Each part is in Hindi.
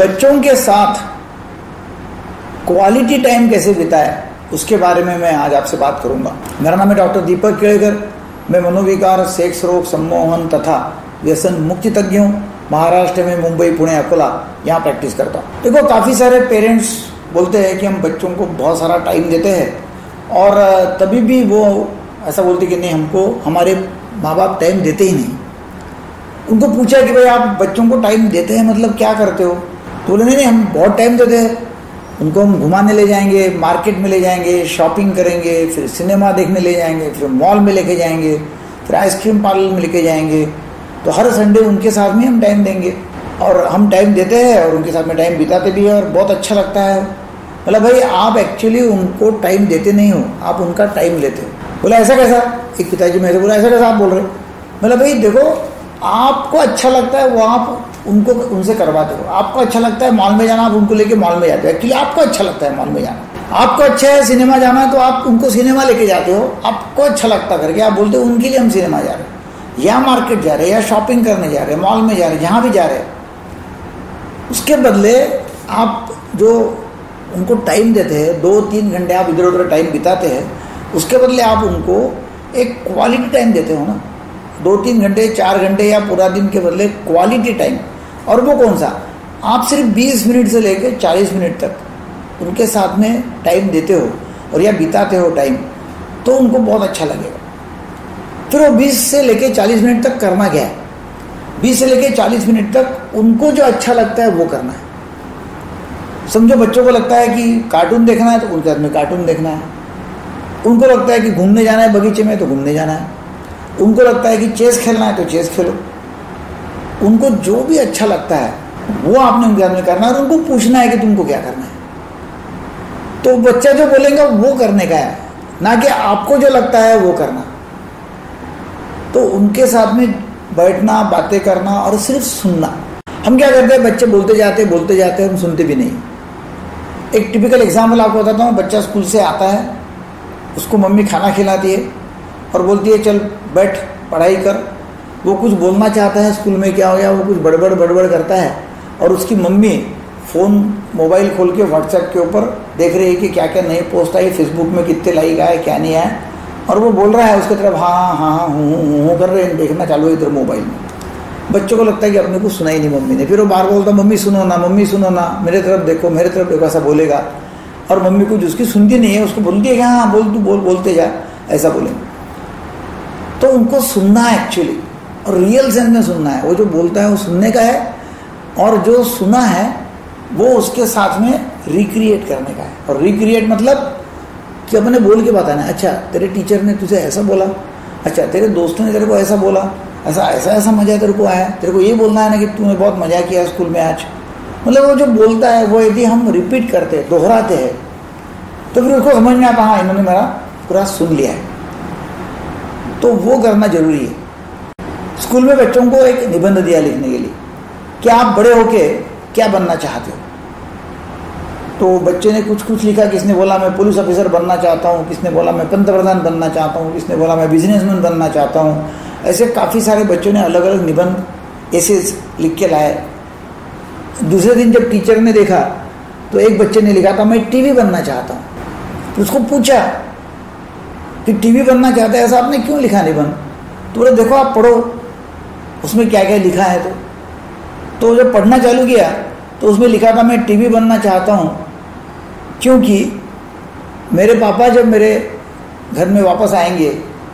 बच्चों के साथ क्वालिटी टाइम कैसे बिताए उसके बारे में मैं आज आपसे बात करूंगा। मेरा नाम है डॉक्टर दीपक केलकर। मैं मनोविकार, सेक्स रोग, सम्मोहन तथा व्यसन मुक्ति तज्ञ हूँ। महाराष्ट्र में मुंबई, पुणे, अकोला यहाँ प्रैक्टिस करता हूँ। देखो, काफ़ी सारे पेरेंट्स बोलते हैं कि हम बच्चों को बहुत सारा टाइम देते हैं और तभी भी वो ऐसा बोलते कि नहीं, हमको हमारे माँ बाप टाइम देते ही नहीं। उनको पूछा कि भाई आप बच्चों को टाइम देते हैं मतलब क्या करते हो? तो बोले नहीं, हम बहुत टाइम देते हैं उनको। हम घुमाने ले जाएंगे, मार्केट में ले जाएंगे, शॉपिंग करेंगे, फिर सिनेमा देखने ले जाएंगे, फिर मॉल में लेके जाएंगे, फिर आइसक्रीम पार्लर में लेके जाएंगे। तो हर संडे उनके साथ में हम टाइम देंगे और हम टाइम देते हैं और उनके साथ में टाइम बिताते भी हैं और बहुत अच्छा लगता है। मतलब भाई आप एक्चुअली उनको टाइम देते नहीं हो, आप उनका टाइम लेते हो। बोला ऐसा कैसा? एक पिताजी मेरे बोला ऐसा कैसा आप बोल रहे हो? मतलब भाई देखो, आपको अच्छा लगता है वो आप उनको उनसे करवाते हो। आपको अच्छा लगता है मॉल में जाना, आप उनको लेके मॉल में जाते हो। एक्चुअली आपको अच्छा लगता है मॉल में जाना। आपको अच्छा है सिनेमा जाना तो आप उनको सिनेमा लेके जाते हो। आपको अच्छा लगता करके आप बोलते हो उनके लिए हम सिनेमा जा रहे हैं, या मार्केट जा रहे हैं, या शॉपिंग करने जा रहे हैं, मॉल में जा रहे हैं, जहाँ भी जा रहे हैं। उसके बदले आप जो उनको टाइम देते हैं, 2-3 घंटे आप इधर उधर टाइम बिताते हैं, उसके बदले आप उनको एक क्वालिटी टाइम देते हो ना। 2-3 घंटे, 4 घंटे या पूरा दिन के बदले क्वालिटी टाइम। और वो कौन सा? आप सिर्फ 20 मिनट से लेकर 40 मिनट तक उनके साथ में टाइम देते हो और या बिताते हो टाइम, तो उनको बहुत अच्छा लगेगा। फिर वो 20 से लेकर 40 मिनट तक करना क्या है? 20 से लेकर 40 मिनट तक उनको जो अच्छा लगता है वो करना है। समझो बच्चों को लगता है कि कार्टून देखना है तो उनके साथ में कार्टून देखना है। उनको लगता है कि घूमने जाना है बगीचे में तो घूमने जाना है। उनको लगता है कि चेस खेलना है तो चेस खेलो। उनको जो भी अच्छा लगता है वो आपने उनके सामने करना है और उनको पूछना है कि तुमको क्या करना है। तो बच्चा जो बोलेगा वो करने का है, ना कि आपको जो लगता है वो करना। तो उनके साथ में बैठना, बातें करना और सिर्फ सुनना। हम क्या करते हैं, बच्चे बोलते जाते हैं, हम सुनते भी नहीं। एक टिपिकल एग्जाम्पल आपको बताता हूँ। बच्चा स्कूल से आता है, उसको मम्मी खाना खिलाती है और बोलती है चल बैठ पढ़ाई कर। वो कुछ बोलना चाहता है, स्कूल में क्या हो गया, वो कुछ बड़बड़ करता है और उसकी मम्मी फ़ोन मोबाइल खोल के व्हाट्सएप के ऊपर देख रही है कि क्या क्या नई पोस्ट आई, फेसबुक में कितने लाइक आए, क्या नहीं आए। और वो बोल रहा है उसकी तरफ, हाँ हाँ हूँ कर रहे हैं, देखना चालू है इधर मोबाइल में। बच्चों को लगता है कि अपने को सुना ही नहीं मम्मी ने। फिर वो बार बोलता मम्मी सुनो ना, मेरे तरफ देखो, ऐसा बोलेगा। और मम्मी कुछ उसकी सुनती नहीं है, उसको बोलती है कि हाँ बोल, तू बोल, बोलते जा, ऐसा बोलेंगे। तो उनको सुनना है एक्चुअली, और रियल सेंस में सुनना है। वो जो बोलता है वो सुनने का है और जो सुना है वो उसके साथ में रिक्रिएट करने का है। और रिक्रिएट मतलब कि अपने बोल के बताना है, अच्छा तेरे टीचर ने तुझे ऐसा बोला, अच्छा तेरे दोस्तों ने तेरे को ऐसा बोला, ऐसा ऐसा ऐसा मज़ा तेरे को आया, तेरे को ये बोलना है ना कि तूने बहुत मज़ा किया स्कूल में आज। मतलब वो जो बोलता है वो यदि हम रिपीट करते हैं, दोहराते हैं, तो फिर उसको समझ में आता है हाँ इन्होंने मेरा पूरा सुन लिया है। तो वो करना जरूरी है। स्कूल में बच्चों को एक निबंध दिया लिखने के लिए कि आप बड़े होके क्या बनना चाहते हो। तो बच्चे ने कुछ कुछ लिखा। किसने बोला मैं पुलिस ऑफिसर बनना चाहता हूँ, किसने बोला मैं पंतप्रधान बनना चाहता हूँ, किसने बोला मैं बिजनेसमैन बनना चाहता हूँ। ऐसे काफ़ी सारे बच्चों ने अलग अलग निबंध ऐसे लिख के लाए। दूसरे दिन जब टीचर ने देखा तो एक बच्चे ने लिखा था मैं टीवी बनना चाहता हूँ। तो उसको पूछा कि टीवी बनना चाहता है, ऐसा आपने क्यों लिखा निबंध? तो बोले देखो आप पढ़ो उसमें क्या क्या लिखा है। तो जब पढ़ना चालू किया तो उसमें लिखा था मैं टीवी बनना चाहता हूँ क्योंकि मेरे पापा जब मेरे घर में वापस आएंगे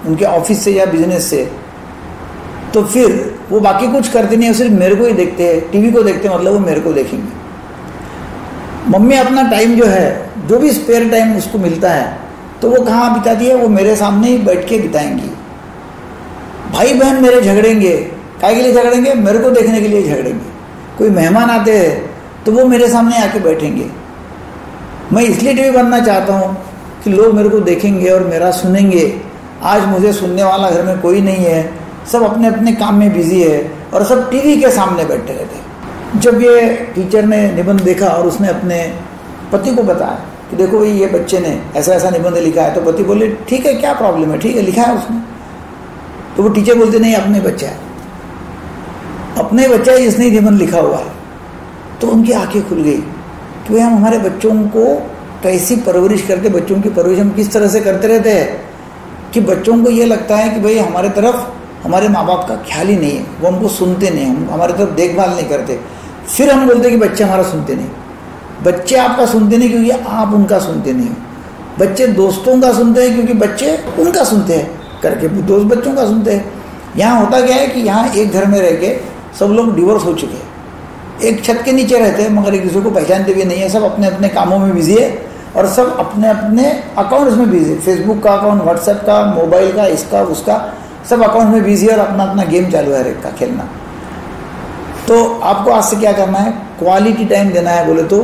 उनके ऑफिस से या बिजनेस से तो फिर वो बाकी कुछ करते नहीं, सिर्फ मेरे को ही देखते हैं, टीवी को देखते हैं, मतलब वो मेरे को देखेंगे। मम्मी अपना टाइम जो है, जो भी स्पेयर टाइम उसको मिलता है तो वो कहाँ बिताती है, वो मेरे सामने ही बैठ के बिताएंगी। भाई बहन मेरे झगड़ेंगे, काहे के लिए झगड़ेंगे, मेरे को देखने के लिए झगड़ेंगे। कोई मेहमान आते हैं तो वो मेरे सामने आके बैठेंगे। मैं इसलिए टीवी बनना चाहता हूँ कि लोग मेरे को देखेंगे और मेरा सुनेंगे। आज मुझे सुनने वाला घर में कोई नहीं है, सब अपने अपने काम में बिजी है और सब टीवी के सामने बैठे रहते हैं। जब ये टीचर ने निबंध देखा और उसने अपने पति को बताया कि देखो भाई ये बच्चे ने ऐसा ऐसा निबंध लिखा है, तो पति बोले ठीक है क्या प्रॉब्लम है, ठीक है लिखा है उसने। तो वो टीचर बोलते नहीं अपने बच्चा है, इसने ही निबंध लिखा हुआ है। तो उनकी आंखें खुल गई कि भाई हम हमारे बच्चों को कैसी परवरिश करते, बच्चों की परवरिश हम किस तरह से करते रहते हैं कि बच्चों को ये लगता है कि भाई हमारे तरफ हमारे माँ बाप का ख्याल ही नहीं है, वो हमको सुनते नहीं, हम हमारे तरफ देखभाल नहीं करते। फिर हम बोलते कि बच्चे हमारा सुनते नहीं, बच्चे आपका सुनते नहीं क्योंकि आप उनका सुनते नहीं हो, बच्चे दोस्तों का सुनते हैं क्योंकि बच्चे उनका सुनते हैं करके दोस्त बच्चों का सुनते हैं। यहाँ होता क्या है कि यहाँ एक घर में रह के सब लोग डिवोर्स हो चुके हैं, एक छत के नीचे रहते हैं मगर एक दूसरे को पहचानते भी नहीं है, सब अपने अपने कामों में बिजी है और सब अपने अपने अकाउंट्स में बिजी है, फेसबुक का अकाउंट, व्हाट्सएप का, मोबाइल का, इसका उसका, सब अकाउंट में बिजी है और अपना अपना गेम चालू है रेखा खेलना। तो आपको आज से क्या करना है, क्वालिटी टाइम देना है, बोले तो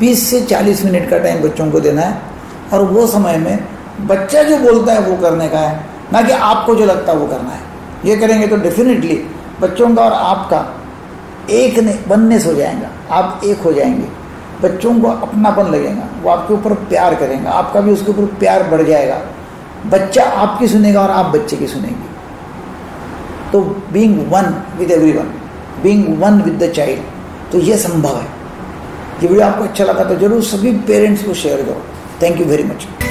20 से 40 मिनट का टाइम बच्चों को देना है और वो समय में बच्चा जो बोलता है वो करने का है, ना कि आपको जो लगता है वो करना है। ये करेंगे तो डेफिनेटली बच्चों का और आपका एक ने बनने से हो जाएगा, आप एक हो जाएंगे, बच्चों को अपनापन लगेगा, वो आपके ऊपर प्यार करेंगे, आपका भी उसके ऊपर प्यार बढ़ जाएगा, बच्चा आपकी सुनेगा और आप बच्चे की सुनेंगे। तो being one with everyone, being one with the child, तो ये संभव है। ये वीडियो आपको अच्छा लगा तो जरूर सभी पेरेंट्स को शेयर करो। Thank you very much.